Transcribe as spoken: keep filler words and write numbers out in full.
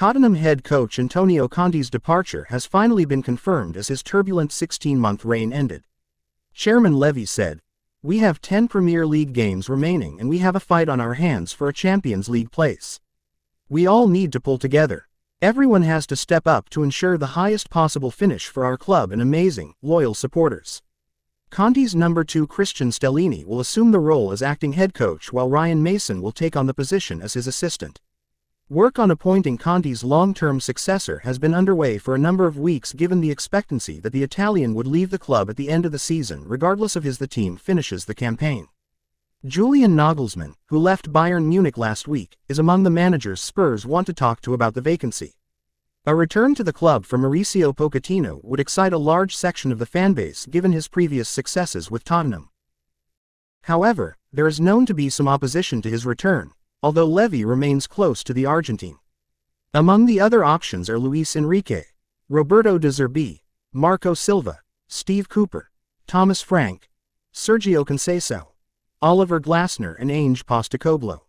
Tottenham head coach Antonio Conte's departure has finally been confirmed as his turbulent sixteen-month reign ended. Chairman Levy said, "We have ten Premier League games remaining and we have a fight on our hands for a Champions League place. We all need to pull together. Everyone has to step up to ensure the highest possible finish for our club and amazing, loyal supporters." Conte's number two Christian Stellini will assume the role as acting head coach while Ryan Mason will take on the position as his assistant. Work on appointing Conte's long-term successor has been underway for a number of weeks given the expectancy that the Italian would leave the club at the end of the season regardless of his the team finishes the campaign. Julian Nagelsmann, who left Bayern Munich last week, is among the managers Spurs want to talk to about the vacancy. A return to the club for Mauricio Pochettino would excite a large section of the fanbase given his previous successes with Tottenham. However, there is known to be some opposition to his return, although Levy remains close to the Argentine. Among the other options are Luis Enrique, Roberto de Zerbi, Marco Silva, Steve Cooper, Thomas Frank, Sergio Conceição, Oliver Glasner and Ange Postecoglou.